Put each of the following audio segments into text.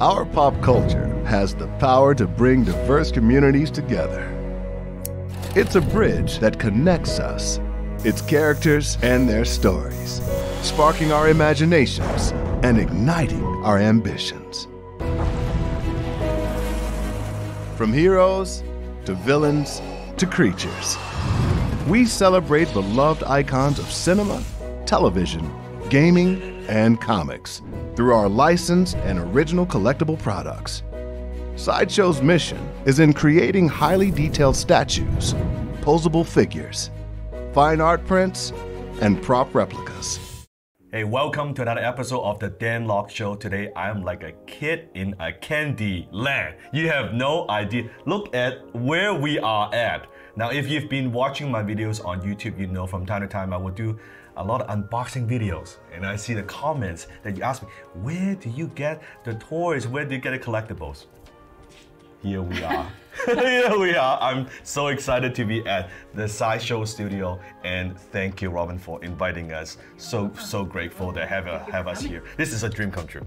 Our pop culture has the power to bring diverse communities together. It's a bridge that connects us, its characters and their stories, sparking our imaginations and igniting our ambitions. From heroes to villains to creatures, we celebrate beloved icons of cinema, television, gaming, and comics through our licensed and original collectible products. Sideshow's mission is in creating highly detailed statues, posable figures, fine art prints, and prop replicas. Hey, welcome to another episode of the Dan Lok Show. Today, I'm like a kid in a candy land. You have no idea. Look at where we are at. Now, if you've been watching my videos on YouTube, you know from time to time I will do a lot of unboxing videos. And I see the comments that you ask me, where do you get the toys? Where do you get the collectibles? Here we are. Here we are. I'm so excited to be at the Sideshow studio, and thank you, Robin, for inviting us. So grateful to have us here. This is a dream come true.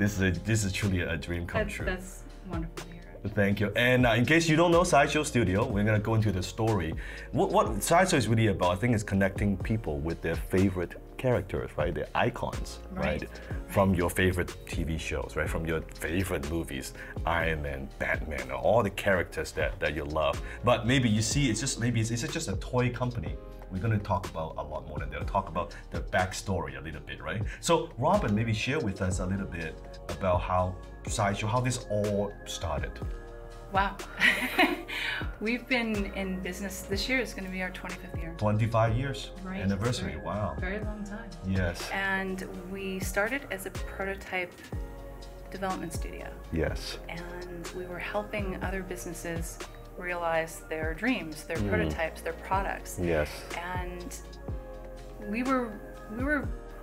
Yes. This is truly a dream come true. That's wonderful to hear. Thank you. And in case you don't know Sideshow Studio, we're gonna go into the story. What Sideshow is really about, I think, is connecting people with their favorite characters, right? Their icons, right? From your favorite TV shows, right? From your favorite movies, Iron Man, Batman, all the characters that you love. But maybe you see, it's just a toy company. We're gonna talk about a lot more than that. Talk about the backstory a little bit, right? So Robin, maybe share with us a little bit about how Sideshow, how this all started. Wow. We've been in business. This year is going to be our 25th year. 25 years right. Anniversary. Very, wow. Very long time. Yes. And we started as a prototype development studio. Yes. And we were helping other businesses realize their dreams, their prototypes, their products. Yes. And we were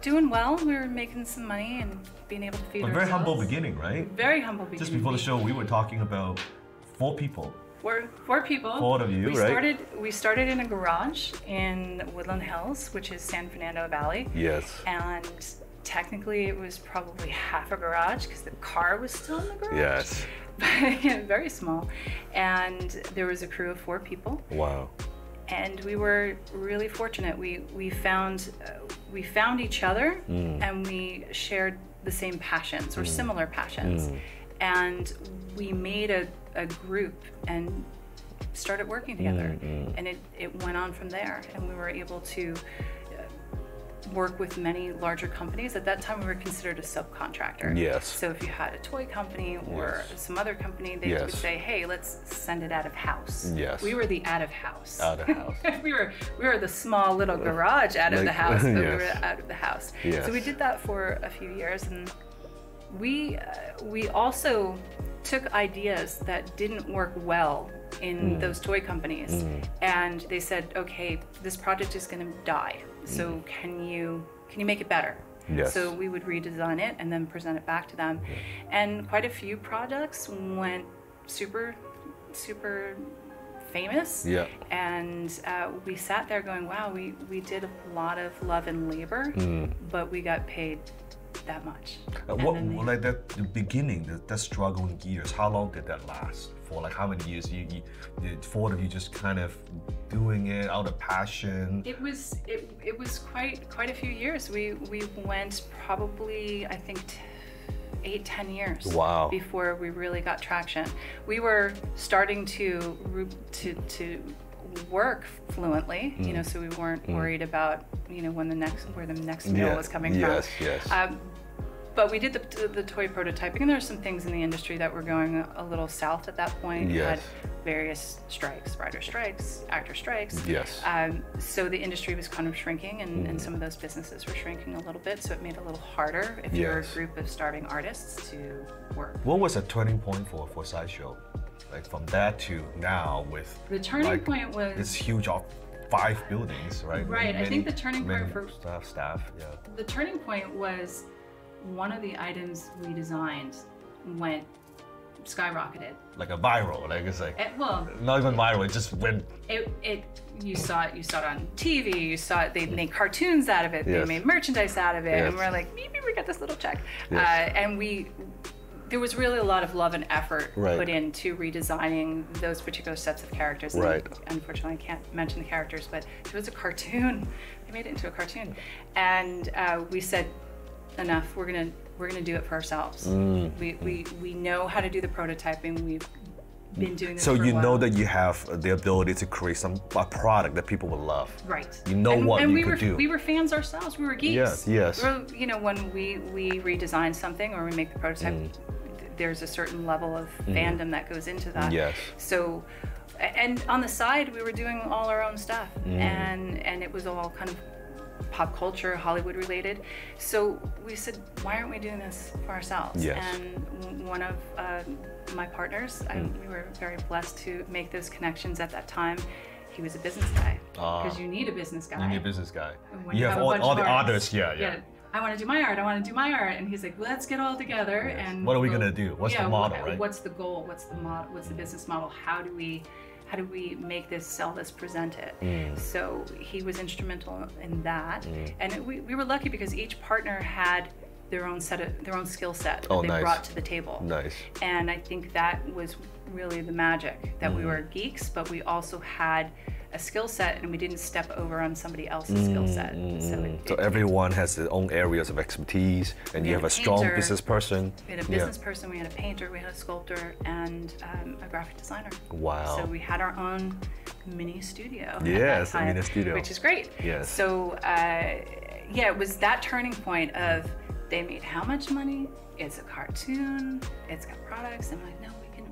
doing well. We were making some money and being able to feed ourselves. A very humble beginning, right? Very humble beginning. Just before the show, we were talking about four people. Four of you, right? We started in a garage in Woodland Hills, which is San Fernando Valley. Yes. And technically, it was probably half a garage because the car was still in the garage. Yes. But yeah, very small. And there was a crew of four people. Wow. And we were really fortunate. We found each other, and we shared the same passions or similar passions, and we made a group and started working together, and it went on from there, and we were able to work with many larger companies. At that time, we were considered a subcontractor. Yes. So if you had a toy company or some other company, they would say, "Hey, let's send it out of house." Yes. We were the out of house. Out of house. we were the small little garage out of the house, but we were out of the house. Yes. So we did that for a few years, and we also took ideas that didn't work well in those toy companies, and they said, "Okay, this project is going to die. So can you make it better?" Yes. So we would redesign it and then present it back to them. And quite a few products went super famous. Yeah. And we sat there going, wow, we did a lot of love and labor, but we got paid that much. The beginning, the struggling years, how long did that last? For like how many years? The four of you just kind of doing it out of passion. It was quite a few years. We went probably, I think, 8-10 years. Wow. Before we really got traction. We were starting to work fluently, you know, so we weren't worried about, you know, where the next meal was coming from. Yes. But we did the toy prototyping, and there are some things in the industry that were going a little south at that point. Yes. We had various strikes, writer strikes, actor strikes. Yes. So the industry was kind of shrinking, and some of those businesses were shrinking a little bit, so it made it a little harder if you were a group of starving artists to work. What was a turning point for Sideshow? Like from that to now with... The turning point was... It's huge off 5 buildings, right? Right, I think the turning point for... Staff, yeah. The turning point was one of the items we designed went skyrocketed. Like a viral, like it's like, well, not even viral, it just went. You saw it on TV, you saw it, they made cartoons out of it, yes. They made merchandise out of it, yes. And we're like, maybe we got this little check. Yes. And there was really a lot of love and effort right. put into redesigning those particular sets of characters. Right. And unfortunately, I can't mention the characters, but it was a cartoon. They made it into a cartoon. And we said, enough, we're gonna do it for ourselves. Mm. We know how to do the prototyping. We've been doing this so for a while. Know that you have the ability to create a product that people will love. Right. You know and, what you could do. We were fans ourselves. We were geeks. Yes, yes. You know, when we redesign something or we make the prototype, there's a certain level of fandom that goes into that. Yes. So, and on the side, we were doing all our own stuff, and it was all kind of pop culture, Hollywood related. So we said, why aren't we doing this for ourselves? Yes. And one of my partners, we were very blessed to make those connections at that time. He was a business guy, because you need a business guy. You need a business guy. You have all the artists, yeah. I want to do my art, I want to do my art. And he's like, let's get all together. Yes. And what are we going to do? What's the model, right? What's the goal? What's the model? What's the business model? How do we make this, sell this, present it? So he was instrumental in that. And we were lucky because each partner had their own set of, their own skill set that they brought to the table. Nice. And I think that was really the magic, that we were geeks, but we also had a skill set, and we didn't step over on somebody else's skill set. So, so everyone has their own areas of expertise, and you have a strong business person. We had a business person, we had a painter, we had a sculptor, and a graphic designer. Wow. So we had our own mini studio. Yes, a mini studio. Which is great. Yes. So yeah, it was that turning point of, they made how much money? It's a cartoon, it's got products. I'm like, no,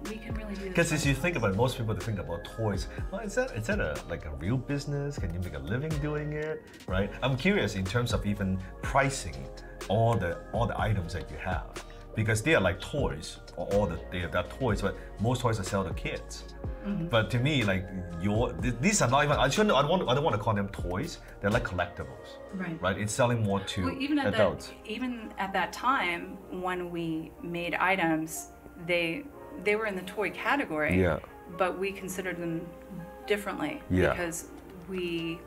we can really do this. Because as you think about it, most people think about toys. Well, is that like a real business? Can you make a living doing it? Right? I'm curious in terms of even pricing all the items that you have. Because they are like toys, or they are toys, but most toys are sold to kids. But to me, like these are not even. I don't want to call them toys. They're like collectibles. Right. Right. It's selling more to adults. Even at that time, when we made items, they were in the toy category. Yeah. But we considered them differently because we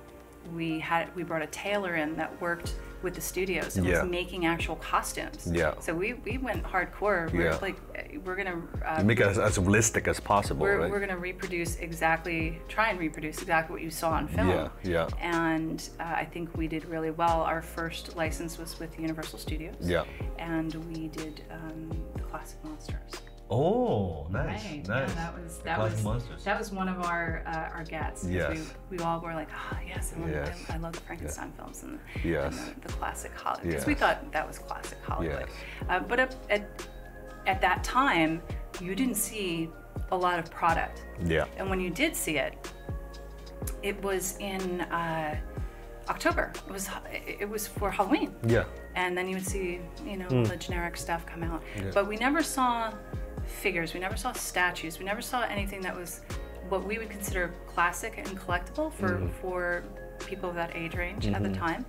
brought a tailor in that worked with the studios. It was making actual costumes. Yeah. So we went hardcore. We were like, we're gonna make it as realistic as possible. We're gonna reproduce exactly, try and reproduce exactly what you saw on film. Yeah, yeah. And I think we did really well. Our first license was with Universal Studios. Yeah. And we did the classic monsters. Oh, nice, right. Nice. Yeah, that was one of our gets. Yes. We all were like, ah, oh, yes, I love the Frankenstein films and the classic Hollywood. Because we thought that was classic Hollywood. Yes. But at that time, you didn't see a lot of product. Yeah. And when you did see it, it was in October. It was for Halloween. Yeah. And then you would see, you know, the generic stuff come out. Yeah. But we never saw figures, we never saw statues, we never saw anything that was what we would consider classic and collectible for people of that age range at the time.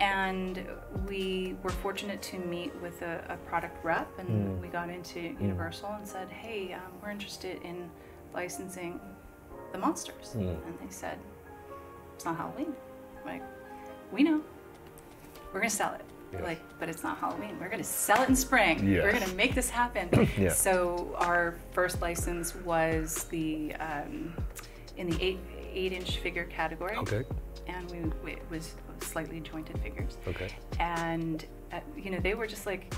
And we were fortunate to meet with a product rep, and we got into Universal and said, hey, we're interested in licensing the monsters. And they said, it's not Halloween. I'm like, we know, we're gonna sell it. Like, but it's not Halloween. We're going to sell it in spring. Yes. We're going to make this happen. So our first license was the in the eight-inch figure category. Okay. And it was slightly jointed figures. Okay. And you know, they were just like,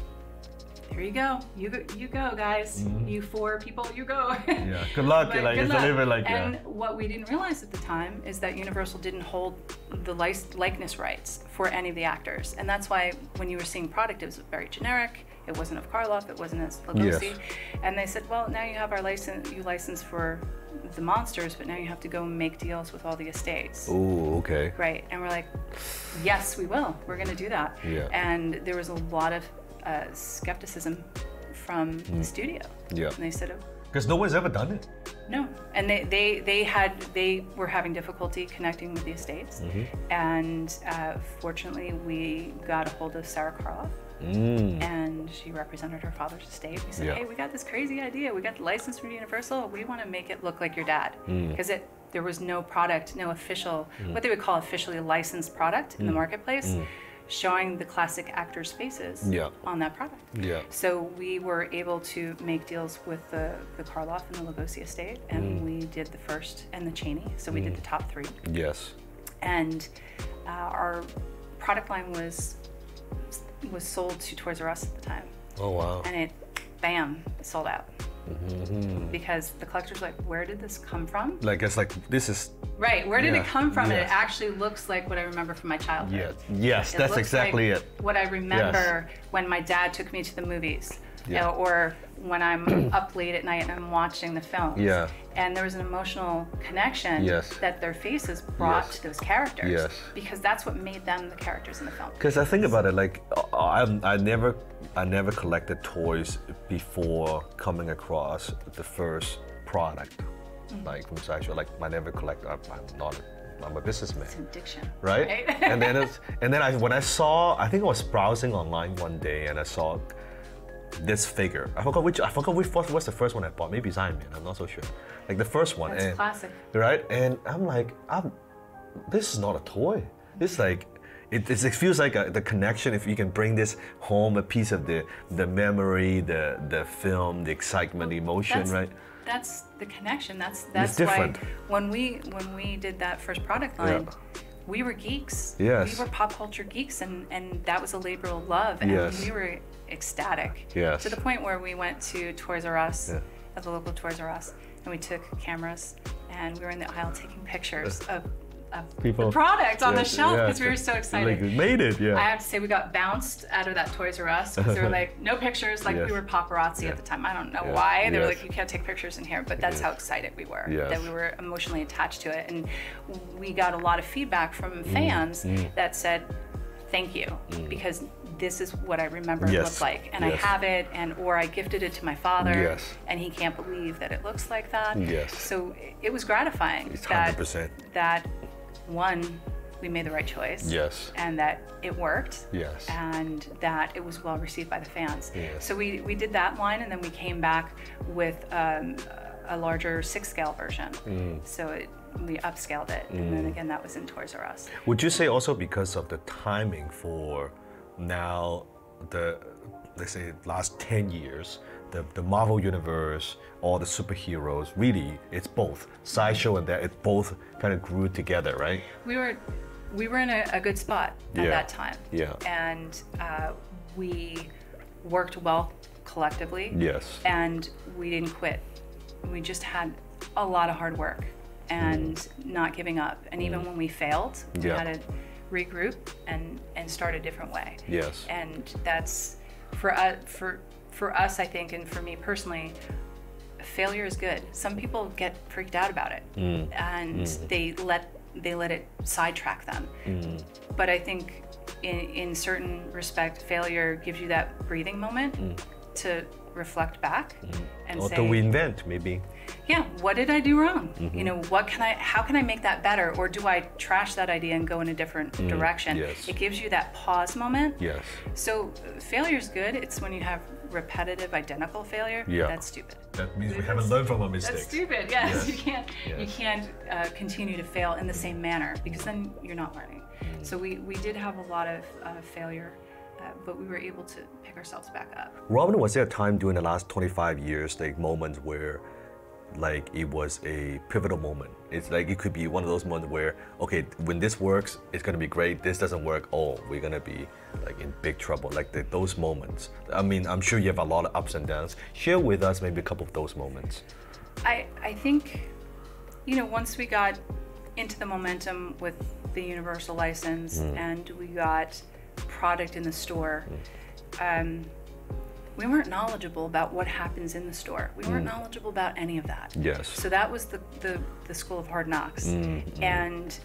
"Here you go. You go, guys. You four people, you go." Yeah. Good luck. Like, it's a little like. And what we didn't realize at the time is that Universal didn't hold the likeness rights for any of the actors, and that's why when you were seeing product, it was very generic. It wasn't of Karloff. It wasn't as Lugosi. Yes. And they said, "Well, now you have our license. You license for the monsters, but now you have to go make deals with all the estates." Oh, okay. Right. And we're like, "Yes, we will. We're going to do that." Yeah. And there was a lot of skepticism from the studio. Yeah. And they said, because no one's ever done it. No. And they were having difficulty connecting with the estates. And fortunately, we got a hold of Sarah Karloff, And she represented her father's estate. We said, hey, we got this crazy idea. We got the license from Universal. We want to make it look like your dad. Because there was no product, no official, what they would call officially licensed product in the marketplace, showing the classic actors' faces on that product. So we were able to make deals with the Karloff and the Lugosi estate, and we did the first and the Cheney. So we did the top three. And our product line was sold to Toys R Us at the time. Oh, wow. And it, bam, it sold out. Because the collectors were like, where did this come from? Like, it's like, this is... Right, where did it come from? And it actually looks like what I remember from my childhood. Yes, that's exactly it. What I remember when my dad took me to the movies, you know, or when I'm up late at night and I'm watching the films. And there was an emotional connection that their faces brought to those characters. Because that's what made them the characters in the film. Because I think about it, like, I never collected toys before coming across the first product. Like from Sideshow, like I never collect. I'm a businessman. It's an addiction, right? And then when I saw, I think I was browsing online one day and I saw this figure. I forgot which was the first one I bought. Maybe it's Iron Man. I'm not so sure. Like the first one. That's classic, right? And I'm like, this is not a toy. It's like. It feels like the connection, if you can bring this home, a piece of the memory, the film, the excitement, the emotion, right? That's the connection. That's why when we did that first product line, we were geeks. We were pop culture geeks, and that was a labor of love, and we were ecstatic. To the point where we went to Toys R Us, at the local Toys R Us, and we took cameras, and we were in the aisle taking pictures of the product on the shelf because we were so excited. Like, made it, I have to say, we got bounced out of that Toys R Us because they were like, no pictures. Like we were paparazzi at the time. I don't know why. They were like, you can't take pictures in here. But that's how excited we were, that we were emotionally attached to it. And we got a lot of feedback from fans that said, thank you, because this is what I remember it looked like, and I have it, or I gifted it to my father, and he can't believe that it looks like that. So it was gratifying. It's 100%. That one, we made the right choice, and that it worked, and that it was well received by the fans. So we did that line, and then we came back with a larger 6-scale version. So we upscaled it, and then again, that was in Toys R Us. Would you say also because of the timing for now, let's say last 10 years, the Marvel Universe, all the superheroes, really, it's both. Sideshow and that, it both kind of grew together, right? We were in a good spot at that time. And we worked well collectively. And we didn't quit. We just had a lot of hard work and not giving up. And even when we failed, we had to regroup and start a different way. And that's, for us, I think, and for me personally, failure is good. Some people get freaked out about it, and they let it sidetrack them. But I think, in certain respect, failure gives you that breathing moment to reflect back and say, or to reinvent, maybe. What did I do wrong? You know, how can I make that better? Or do I trash that idea and go in a different direction? It gives you that pause moment. So failure's good. It's when you have repetitive, identical failure. That's stupid. That means we haven't learned from our mistakes. That's stupid, yes. You can't continue to fail in the same manner, because then you're not learning. So we did have a lot of failure, but we were able to pick ourselves back up. Robin, was there a time during the last 25 years, like moments where like it was a pivotal moment? It's like it could be one of those moments where, okay, when this works, it's gonna be great. This doesn't work, oh, we're gonna be like in big trouble. Like those moments. I mean, I'm sure you have a lot of ups and downs. Share with us maybe a couple of those moments. I think, you know, once we got into the momentum with the Universal license and we got product in the store, we weren't knowledgeable about what happens in the store. We weren't knowledgeable about any of that. So that was the school of hard knocks. And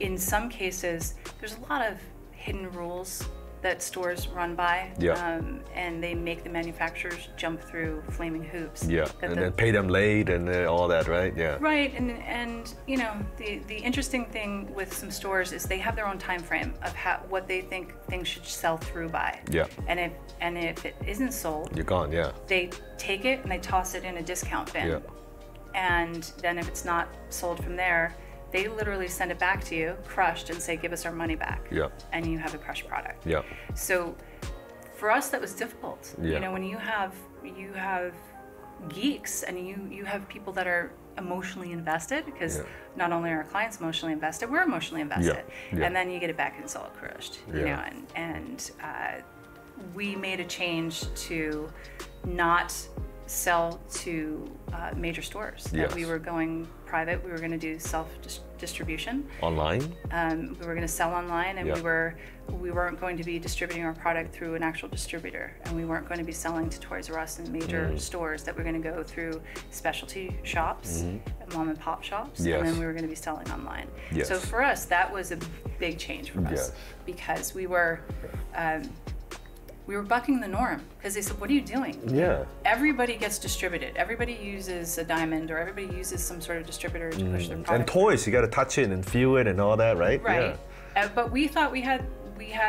in some cases, there's a lot of hidden rules that stores run by, yeah. And they make the manufacturers jump through flaming hoops. Yeah, and then pay them late and all that, right? Yeah. Right, and you know, the interesting thing with some stores is they have their own time frame of how, what they think things should sell through by. Yeah. And if it isn't sold, you're gone. Yeah. They take it and they toss it in a discount bin. Yeah. And then if it's not sold from there, they literally send it back to you, crushed, and say, give us our money back. Yeah. And you have a crushed product. Yeah. So for us, that was difficult. Yeah. You know, when you have geeks and you have people that are emotionally invested, because yeah. not only are our clients emotionally invested, we're emotionally invested. Yeah. Yeah. And then you get it back and it's all crushed. Yeah. You know, and we made a change to not sell to major stores. Yes. That we were going private. We were going to do self-distribution. Online? We were going to sell online, and yeah. we weren't going to be distributing our product through an actual distributor, and we weren't going to be selling to Toys R Us and major stores. That we're going to go through specialty shops, mom and pop shops, yes. and then we were going to be selling online. Yes. So for us, that was a big change for us, yes. because we were bucking the norm, because they said, what are you doing? Yeah. Everybody gets distributed. Everybody uses a Diamond, or everybody uses some sort of distributor to push their product. And toys, you gotta touch it and feel it and all that, right? Right, yeah. But we thought we had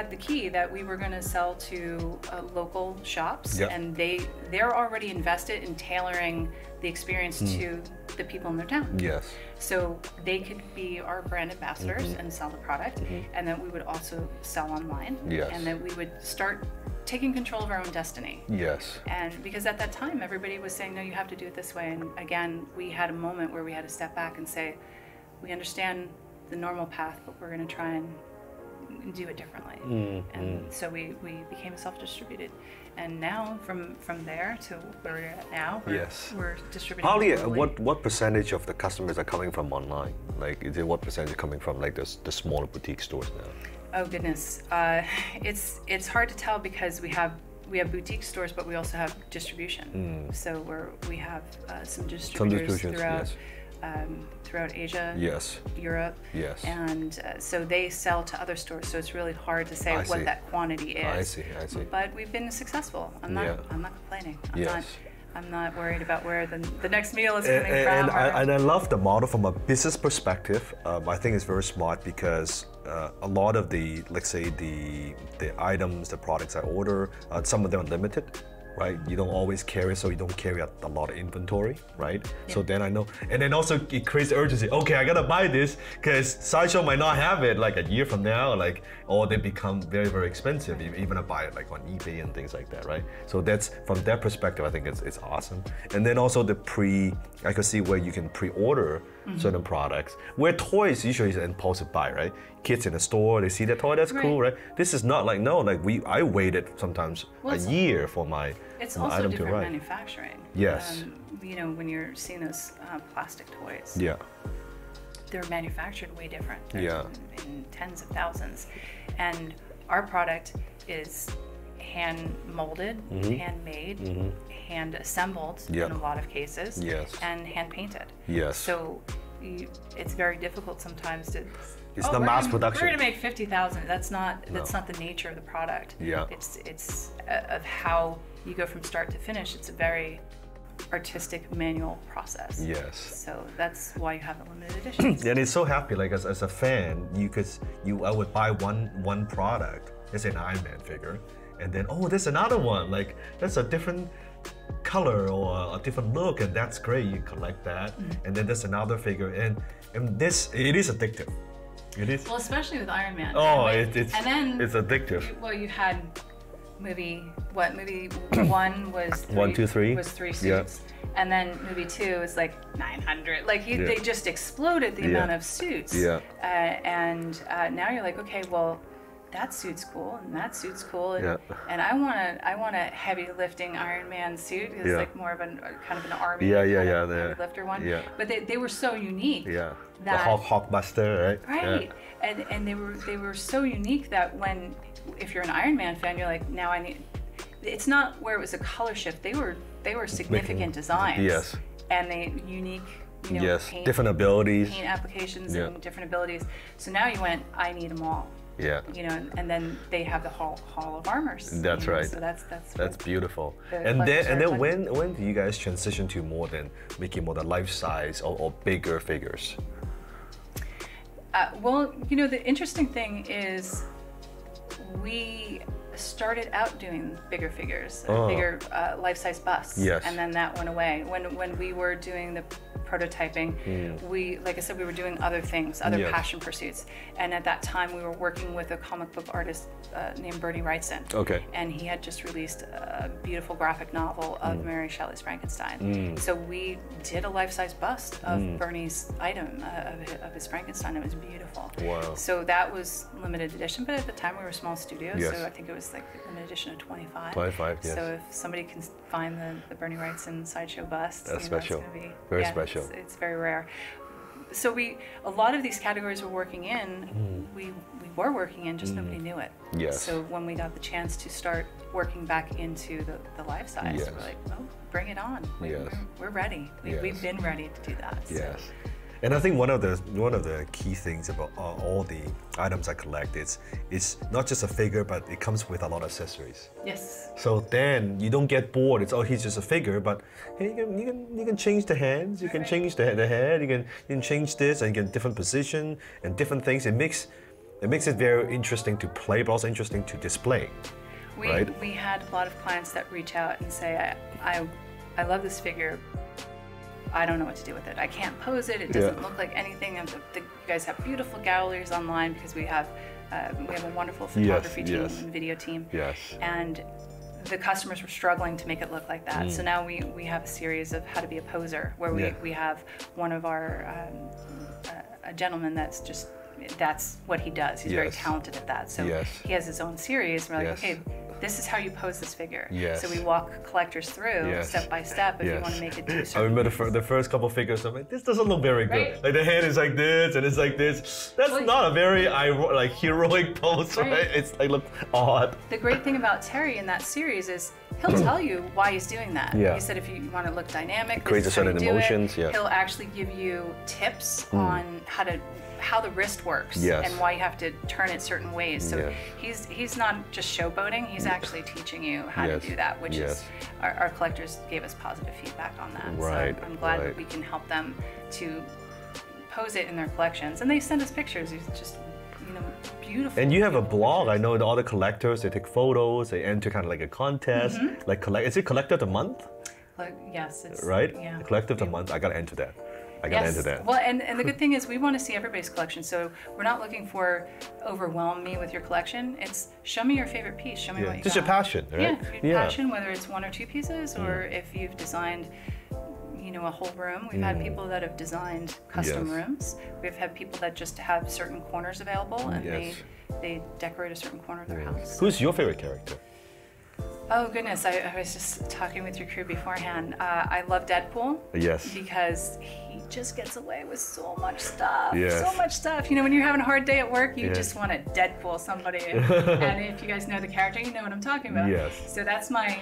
the key, that we were gonna sell to local shops, yep. and they're already invested in tailoring the experience to the people in their town. Yes. So they could be our brand ambassadors and sell the product, and then we would also sell online, yes. and then we would start taking control of our own destiny. Yes. And because at that time, everybody was saying, no, you have to do it this way. And again, we had a moment where we had to step back and say, we understand the normal path, but we're gonna try and do it differently. And so we became self-distributed. And now from there to where we're at now, we're distributing. Probably what percentage of the customers are coming from online? Like, is it what percentage are coming from like the smaller boutique stores now? Oh goodness, it's hard to tell, because we have boutique stores, but we also have distribution. So we have some distributors throughout yes. Throughout Asia, yes. Europe, yes. and so they sell to other stores. So it's really hard to say what that quantity is. I see. But we've been successful. I'm not complaining. I'm not worried about where the next meal is coming from. And I love the model from a business perspective. I think it's very smart, because a lot of the, let's say, the items, the products I order, some of them are limited, right? You don't always carry, so you don't carry a lot of inventory, right? Yeah. So then I know, and then also it creates urgency. Okay, I gotta buy this, because Sideshow might not have it like a year from now, like, or they become very, very expensive, even I buy it like on eBay and things like that, right? So that's, from that perspective, I think it's awesome. And then also I could see where you can pre-order certain products, where toys usually is an impulsive buy, right? Kids in the store, they see that toy, that's cool, right? This is not like, no, like I waited sometimes a year for my It's also item different to arrive. Manufacturing. Yes. You know, when you're seeing those plastic toys, yeah, they're manufactured way different. They're in tens of thousands, and our product is hand molded, handmade, hand assembled in a lot of cases, yes, and hand painted. Yes. So it's very difficult sometimes to. It's not mass production. We're gonna make 50,000. That's not the nature of the product. Yeah. It's of how you go from start to finish. It's a very artistic manual process. Yes. So that's why you have a limited edition. And it's so happy. Like as a fan, I would buy one product. It's an Iron Man figure, and then there's another one. Like that's a different color or a different look, and that's great. You collect that, and then there's another figure, and this it is addictive. It is. Well, especially with Iron Man. It's addictive. Well, you had. Movie one was three suits, yeah. and then movie two is like 900. Like they just exploded the amount of suits. Yeah. Now you're like, okay, well, that suit's cool and that suit's cool, and I want a heavy lifting Iron Man suit. It's like more of kind of an army heavy lifter one. Yeah. But they were so unique. Yeah. The Hulkbuster, right? Right, yeah. and they were so unique that if you're an Iron Man fan, you're like, now I need. It's not where it was a color shift. They were significant designs. Yes. And they unique. You know, yes. Paint, different abilities. Paint applications and different abilities. So now you went. I need them all. Yeah. You know, and then they have the Hall of Armors. That's right. So that's beautiful. And then when do you guys transition to more than making more the life size or bigger figures? Well, you know, the interesting thing is we started out doing bigger figures, bigger life-size busts, yes. And then that went away. When we were doing the prototyping, we, like I said, we were doing other things, other yes. passion pursuits. And at that time, we were working with a comic book artist named Bernie Wrightson. Okay. And he had just released a beautiful graphic novel of Mary Shelley's Frankenstein. So we did a life-size bust of Bernie's item, of his Frankenstein. It was beautiful. Wow. So that was limited edition, but at the time we were a small studio, yes. so I think it was like an edition of 25. 25, yes. So if somebody can find the Bernie Wrightson Sideshow bust, that's special. That's be, very yeah, special. It's very rare. So a lot of these categories we're working in, we were working in, just nobody knew it. Yes. So when we got the chance to start working back into the life size, yes. we're like, oh, bring it on. Yes. We're ready. Yes. We've been ready to do that. So. Yes. And I think one of the key things about all the items I collect is it's not just a figure, but it comes with a lot of accessories. Yes. So then you don't get bored. It's, oh, he's just a figure, but hey, you can change the hands, you can change the head, you can change this, and you get different position and different things. It makes it very interesting to play, but also interesting to display. We had a lot of clients that reach out and say, I love this figure. I don't know what to do with it. I can't pose it. It doesn't yeah. look like anything. You guys have beautiful galleries online because we have a wonderful photography yes, team yes. and video team. Yes. And the customers were struggling to make it look like that. So now we have a series of how to be a poser where we have one of our a gentleman that's what he does. He's yes. very talented at that. So yes. he has his own series. We're like, yes. okay, this is how you pose this figure. Yes. So we walk collectors through yes. step by step if yes. you want to make it do certain I remember the first couple of figures, I'm like, this doesn't look very right? good. Like the hand is like this and it's like this. That's not a very like heroic pose, right? It's like look odd. The great thing about Terry in that series is he'll tell you why he's doing that. Yeah. He said if you want to look dynamic, create a certain emotions. Yeah. He'll actually give you tips on how the wrist works yes. and why you have to turn it certain ways. So yes. he's not just showboating, he's actually teaching you how yes. to do that, which yes. is, our collectors gave us positive feedback on that. Right. So I'm glad that we can help them to pose it in their collections. And they send us pictures, it's just beautiful. And you have a blog. Pictures. I know all the collectors, they take photos, they enter kind of like a contest. Like is it Collector of the Month? Yes. It's, right? Yeah. Collector of the Month, I gotta enter that. I gotta enter that. Well, and the good thing is we want to see everybody's collection, so we're not looking for overwhelm me with your collection. It's show me your favorite piece, show me what you got. Just your passion, right? Yeah, your passion, whether it's one or two pieces, or if you've designed a whole room. We've had people that have designed custom yes. rooms. We've had people that just have certain corners available, and yes. they decorate a certain corner of their house. Who's your favorite character? Oh goodness, I was just talking with your crew beforehand. I love Deadpool. Yes. Because he just gets away with so much stuff. Yes. So much stuff. You know, when you're having a hard day at work, you yes. just want to Deadpool somebody. And if you guys know the character, you know what I'm talking about. Yes. So that's my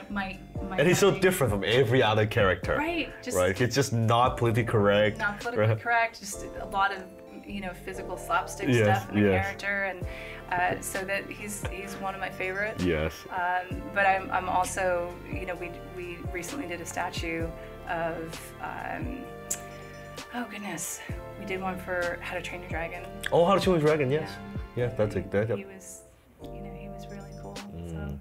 and he's so different from every other character. Right. It's just not politically correct. Not politically correct. Just a lot of physical slapstick yes, stuff in the yes. character, and so that he's one of my favorites. Yes. But I'm also we recently did a statue of oh goodness, we did one for How to Train Your Dragon. Oh, How to Train Your Dragon, yes, yeah, that's it. He was he was really cool. So.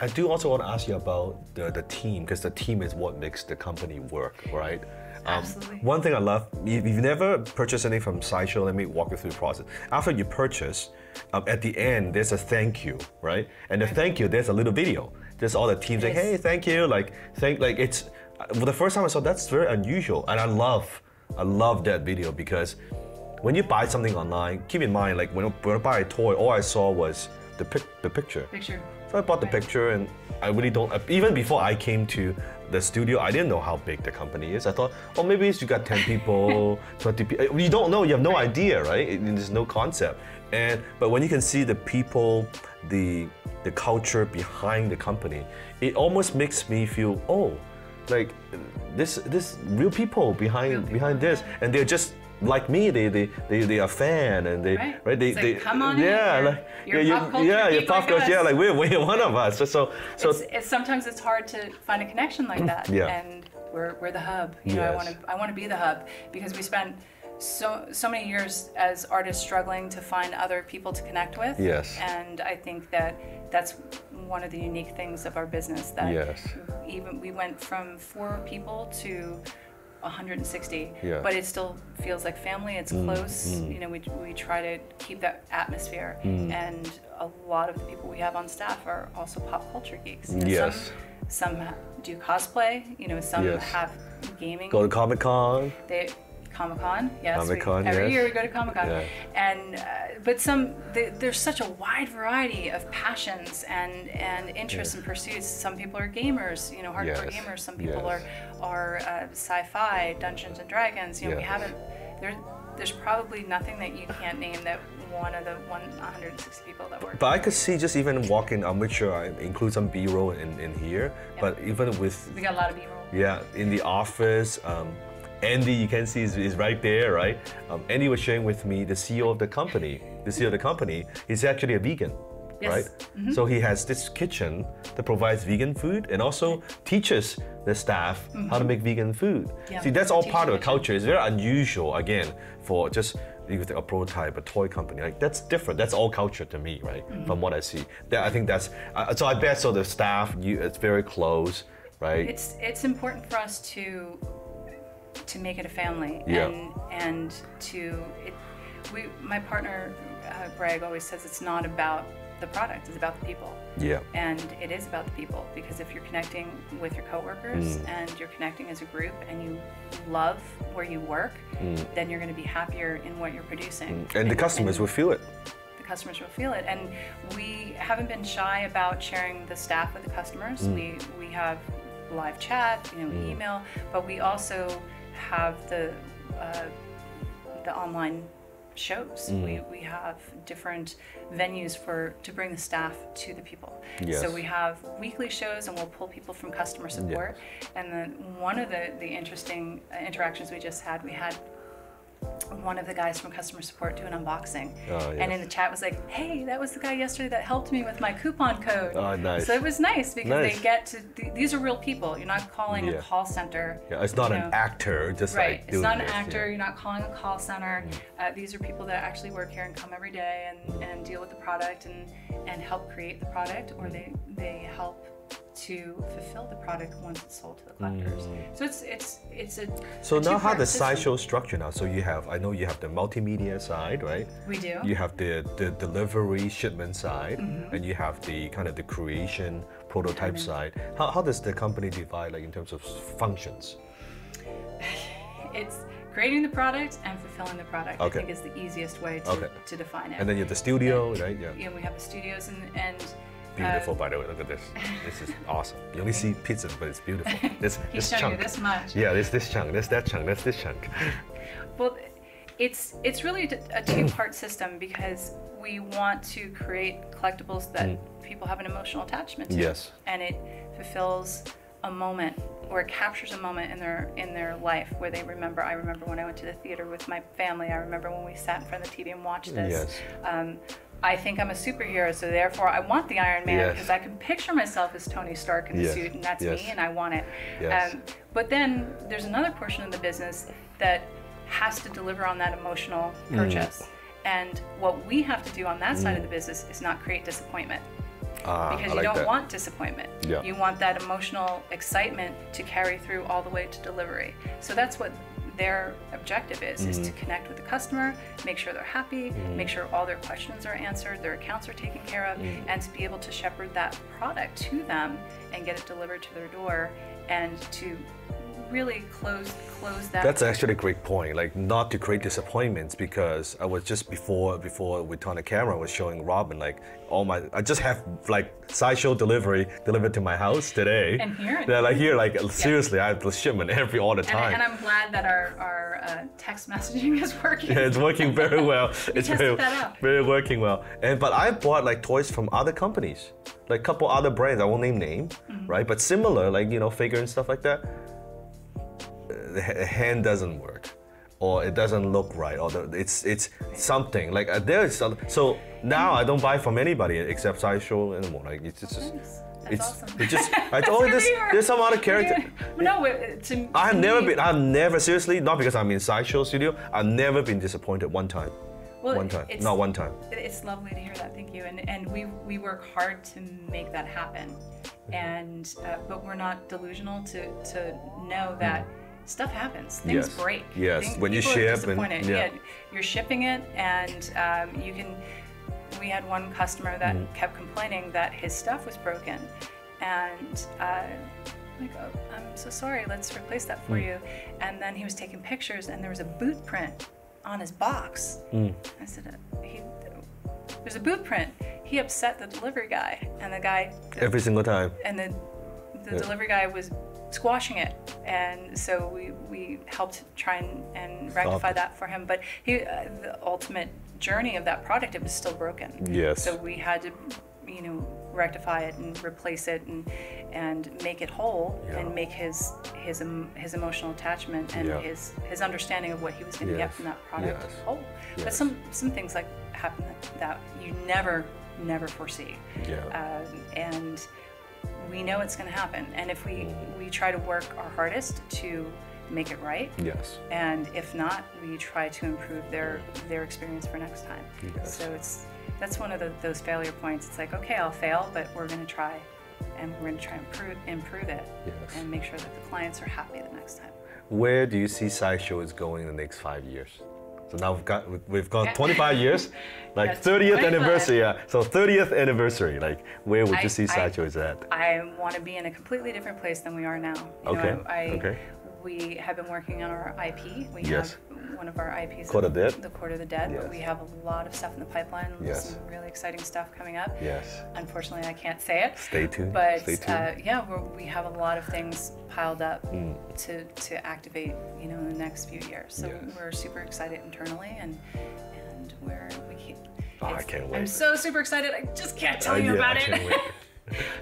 I do also want to ask you about the team, because the team is what makes the company work, right? Absolutely. One thing I love, if you've never purchased anything from Sideshow, let me walk you through the process. After you purchase, at the end, there's a thank you, right? And the thank you, there's a little video. There's all the teams yes. like, hey, thank you. Like it's, well, the first time I saw that's very unusual. And I love that video, because when you buy something online, keep in mind, like when I buy a toy, all I saw was the picture. So I bought the picture, and I really don't, even before I came to the studio, I didn't know how big the company is. I thought, oh, maybe you got 10 people, 20 people. You don't know, you have no idea, right? There's no concept. But when you can see the people, the culture behind the company, it almost makes me feel, oh, like this real people behind this, and they're just like me. They are fan, and they they come on in. Like, you're pop culture, yeah, like we're one of us. So it's sometimes it's hard to find a connection like that. Yeah. And we're the hub. You know, I want to be the hub, because we spent so many years as artists struggling to find other people to connect with. Yes. And I think that's one of the unique things of our business, that even we went from 4 people to 160, but it still feels like family. It's close. You know, we try to keep that atmosphere, and a lot of the people we have on staff are also pop culture geeks. You know, some do cosplay. You know, some have gaming. Go to Comic-Con, yes. Comic-Con, every year we go to Comic-Con, and but there's such a wide variety of passions and interests and pursuits. Some people are gamers, you know, hardcore gamers. Some people are sci-fi, Dungeons and Dragons. You know, we haven't. There's probably nothing that you can't name that one of the 160 people that work. But I could see, just even walking, I'll make sure I include some B-roll in here. Yep. But even with, we got a lot of B-roll. Yeah, in the office. Andy, you can see, is right there, right? Andy was sharing with me the CEO of the company. The CEO of the company is actually a vegan, right? Mm-hmm. So he has this kitchen that provides vegan food and also teaches the staff how to make vegan food. Yeah. See, that's all part of the culture. It's very unusual, again, for just a prototype, a toy company. Like, that's different. That's all culture to me, right? From what I see. I think that's, so I bet, so the staff, it's very close, right? It's important for us to make it a family, and my partner Greg always says it's not about the product, it's about the people. Yeah. And it is about the people, because if you're connecting with your coworkers and you're connecting as a group and you love where you work, then you're going to be happier in what you're producing. And the customers will feel it. Customers will feel it, and we haven't been shy about sharing the staff with the customers. We have live chat, you know, email, but we also have the online shows. We have different venues to bring the staff to the people. Yes. So we have weekly shows, and we'll pull people from customer support. Yes. And then one of the interesting interactions we just had, we had one of the guys from customer support do an unboxing. Oh, yes. And in the chat was like, hey, that was the guy yesterday that helped me with my coupon code. Oh, nice. So it was nice, because they get to, these are real people. You're not calling a call center. Yeah, it's not an actor, just like doing this. It's not an actor, you're not calling a call center. These are people that actually work here and come every day and deal with the product and help create the product, or they help to fulfill the product once it's sold to the collectors. So it's a so now how the Sideshow structure now. So you have, I know you have the multimedia side, right? We do. You have the delivery shipment side, and you have the kind of the creation prototype side. How does the company divide, like in terms of functions? It's creating the product and fulfilling the product. I think is the easiest way to define it. And then you have the studio, right? Yeah. Yeah, we have the studios and beautiful, by the way. Look at this. This is awesome. You only see pizza, but it's beautiful. He's showing you this much. Yeah, there's this chunk. There's that chunk. That's this chunk. Well, it's really a two-part system, because we want to create collectibles that people have an emotional attachment to. Yes. And it fulfills a moment, or it captures a moment in their life where they remember. I remember when I went to the theater with my family. I remember when we sat in front of the TV and watched this. Yes. I think I'm a superhero, so therefore I want the Iron Man, because I can picture myself as Tony Stark in the suit, and that's me, and I want it. Yes. But then there's another portion of the business that has to deliver on that emotional purchase. And what we have to do on that side of the business is not create disappointment. Because you don't want disappointment. Yeah. You want that emotional excitement to carry through all the way to delivery. So that's what their objective is to connect with the customer, make sure they're happy, make sure all their questions are answered, their accounts are taken care of, and to be able to shepherd that product to them and get it delivered to their door, and to really close that. That's actually a great point, like not to create disappointments, because I was just before we turned the camera, I was showing Robin like all my, I just have like Sideshow delivery delivered to my house today. And here. They're like here, like seriously, I have the shipment all the time. And I'm glad that our text messaging is working. Yeah, it's working very well. It's working well. And but I bought like toys from other companies, like a couple other brands, I won't name, right? But similar, like, you know, figure and stuff like that. The hand doesn't work, or it doesn't look right, or the, it's something like there's so now I don't buy from anybody except Sideshow anymore. Like it's just awesome. It's just it's only this. There's some other character. No, I've never seriously, not because I'm in Sideshow Studio. I've never been disappointed one time. Well, not one time. It's lovely to hear that. Thank you. And we work hard to make that happen, and but we're not delusional to know that. Stuff happens. Things break. Yes, when you ship and you're shipping it, and you can. We had one customer that kept complaining that his stuff was broken, and like, oh, I'm so sorry. Let's replace that for you. And then he was taking pictures, and there was a boot print on his box. I said, there's a boot print. He upset the delivery guy, and the guy every single time. And then the delivery guy was squashing it, and so we helped try and rectify that for him, but he the ultimate journey of that product, it was still broken. Yes. So we had to, you know, rectify it and replace it and make it whole, and make his emotional attachment and his understanding of what he was going to get from that product whole. Yes. But some things like happen that you never foresee. Yeah. And we know it's going to happen, and if we try to work our hardest to make it right, and if not, we try to improve their experience for next time. So that's one of those failure points. It's like, okay, I'll fail, but we're going to try, and we're going to try and improve it, and make sure that the clients are happy the next time. Where do you see Sideshow is going in the next 5 years? So now we've gone 25 years, like 30th anniversary. Yeah. So 30th anniversary, like where would you see Sideshow is at? I want to be in a completely different place than we are now. You know, okay. We have been working on our IP. We have one of our IPs, Court of the Dead. The Court of the Dead. Yes. But we have a lot of stuff in the pipeline. Some really exciting stuff coming up. Yes. Unfortunately, I can't say it. Stay tuned. But yeah, we have a lot of things piled up to activate, you know, in the next few years. So we're super excited internally, and we keep. Oh, I can't wait. I'm so super excited. I just can't tell you about it.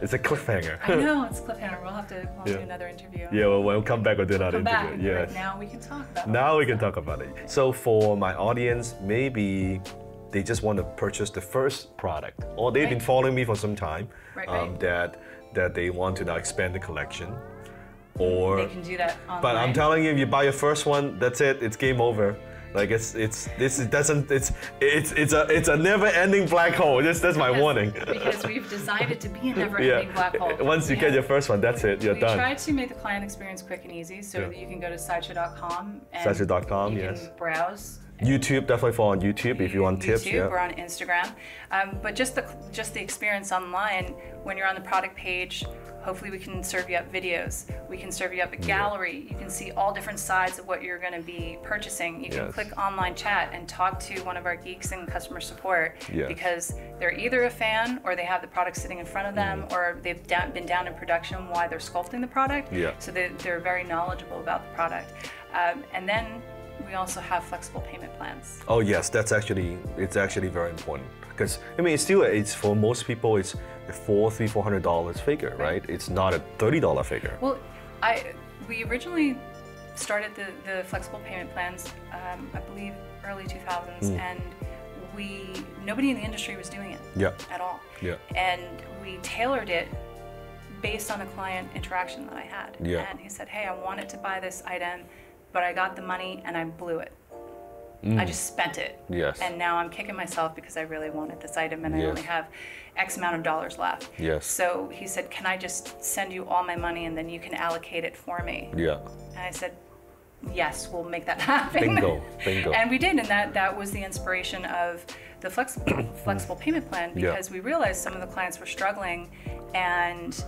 It's a cliffhanger. I know, it's a cliffhanger. We'll have to do another interview. Yeah, well, we'll come back with another interview. Yes. Right now we can talk about it. Now we can talk about it. So for my audience, maybe they just want to purchase the first product, or they've been following me for some time, that they want to now expand the collection. Or they can do that online. But I'm telling you, if you buy your first one, that's it. It's game over. Like it's a never-ending black hole. That's my warning. Because we've designed it to be a never-ending black hole. Once you get your first one, that's it. You're done. We try to make the client experience quick and easy, so that you can go to Sideshow.com and Sideshow.com, can browse. YouTube, definitely follow on YouTube if you want tips. YouTube or on Instagram, but just the experience online when you're on the product page. Hopefully we can serve you up videos. We can serve you up a gallery. You can see all different sides of what you're going to be purchasing. You can click online chat and talk to one of our geeks in customer support, because they're either a fan, or they have the product sitting in front of them, or they've been down in production while they're sculpting the product. Yeah. So they're very knowledgeable about the product. And then we also have flexible payment plans. Oh yes, it's actually very important, because I mean it's for most people it's a $400 figure, right? It's not a $30 figure. Well, we originally started the flexible payment plans, I believe early 2000s, and nobody in the industry was doing it at all. Yeah. And we tailored it based on a client interaction that I had. Yeah. And he said, hey, I wanted to buy this item, but I got the money and I blew it. I just spent it. Yes. And now I'm kicking myself because I really wanted this item, and I only have X amount of dollars left. Yes. So he said, can I just send you all my money and then you can allocate it for me? Yeah. And I said, yes, we'll make that happen. Bingo, bingo. And we did, and that was the inspiration of the flexible payment plan, because we realized some of the clients were struggling, and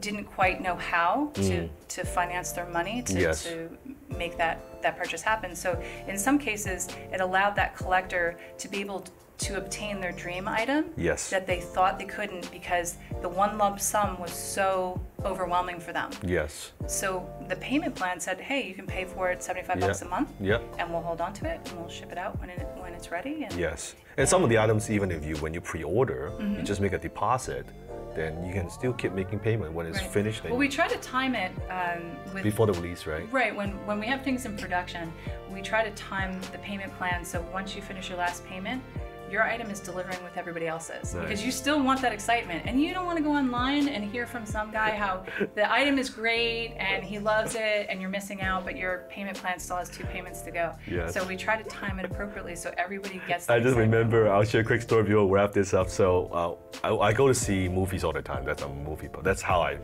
didn't quite know how to finance their money to make that purchase happen. So in some cases, it allowed that collector to be able to obtain their dream item that they thought they couldn't, because the one lump sum was so overwhelming for them. Yes. So the payment plan said, hey, you can pay for it $75 a month, and we'll hold on to it, and we'll ship it out when it's ready. And, and some of the items, even if you, when you pre-order, you just make a deposit, then you can still keep making payment when it's finished. Well, we try to time it with before the release, right? Right. When we have things in production, we try to time the payment plan so once you finish your last payment, your item is delivering with everybody else's. Nice. Because you still want that excitement, and you don't want to go online and hear from some guy how the item is great and he loves it and you're missing out, but your payment plan still has 2 payments to go. Yes. So we try to time it appropriately so everybody gets the excitement. Remember, I'll share a quick story, we'll wrap this up. So I go to see movies all the time. That's a movie, that's how I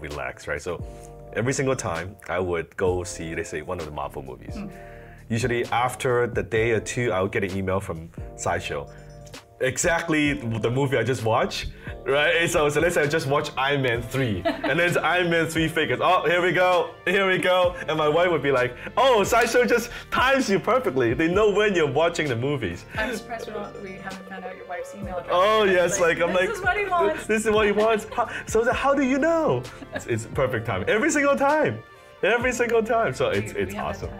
relax, right? So every single time I would go see, let's say, one of the Marvel movies. Usually after the day or two, I'll get an email from Sideshow. Exactly the movie I just watched, right? So let's say I just watched Iron Man 3, and there's Iron Man 3 figures. Oh, here we go. And my wife would be like, oh, Sideshow just times you perfectly. They know when you're watching the movies. I'm surprised we haven't found out your wife's email address. Oh, yes, like, this is what he wants. This is what he wants. How do you know? It's perfect timing. Every single time. So it's awesome.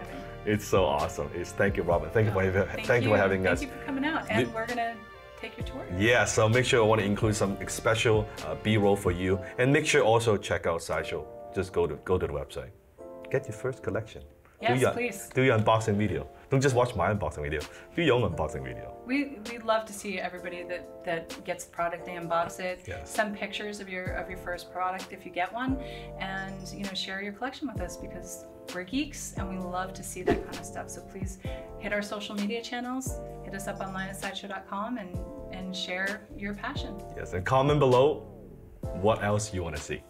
It's so awesome. Thank you, Robin. Thank you for having us. Thank you for coming out, and we're gonna take your tour. Yeah, so make sure I want to include some special B-roll for you, and make sure also check out Sideshow. Just go to the website, get your first collection. Yes, please. Do your unboxing video. Don't just watch my unboxing video. Do your own unboxing video. We love to see everybody that gets the product, they unbox it. Yes. Send pictures of your first product if you get one, and share your collection with us, because we're geeks and we love to see that kind of stuff. So please hit our social media channels, hit us up online at sideshow.com, and share your passion. Yes, and comment below what else you want to see.